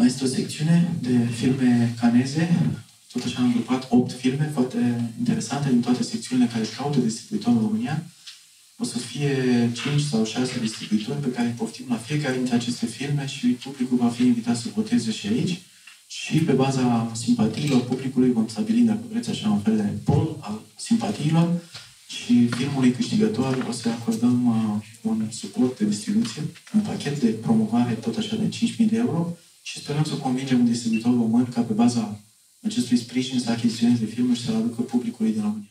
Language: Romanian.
Mai este o secțiune de filme caneze. Tot așa am întrupat 8 filme foarte interesante din toate secțiunile care își caută distribuitori în România. O să fie 5 sau 6 distribuitori pe care îi poftim la fiecare dintre aceste filme și publicul va fi invitat să voteze și aici. Și pe baza simpatiilor publicului vom stabili, dacă vreți, așa un fel de pol al simpatiilor și filmului câștigător o să acordăm un suport de distribuție, un pachet de promovare tot așa de 5.000 de euro și sperăm să convingem un distribuitor român ca pe baza acestui sprijin să achiziționeze filmul și să-l aducă publicului din România.